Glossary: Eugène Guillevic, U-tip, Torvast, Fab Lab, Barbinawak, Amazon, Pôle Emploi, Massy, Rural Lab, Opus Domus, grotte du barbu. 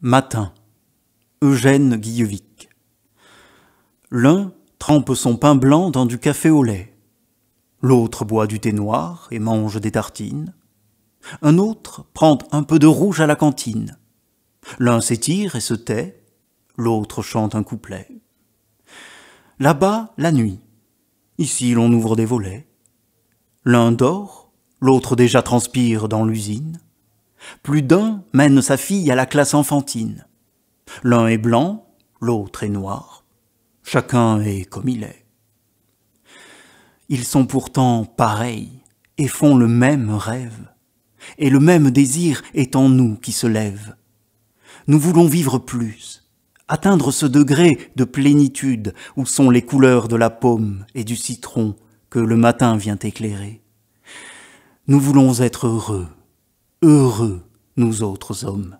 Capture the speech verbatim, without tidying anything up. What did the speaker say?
Matin. Eugène Guillevic. L'un trempe son pain blanc dans du café au lait. L'autre boit du thé noir et mange des tartines. Un autre prend un peu de rouge à la cantine. L'un s'étire et se tait, l'autre chante un couplet. Là-bas, la nuit. Ici, l'on ouvre des volets. L'un dort, l'autre déjà transpire dans l'usine. Plus d'un mène sa fille à la classe enfantine. L'un est blanc, l'autre est noir. Chacun est comme il est. Ils sont pourtant pareils et font le même rêve. Et le même désir est en nous qui se lève. Nous voulons vivre plus, atteindre ce degré de plénitude où sont les couleurs de la pomme et du citron que le matin vient éclairer. Nous voulons être heureux. Heureux, nous autres hommes.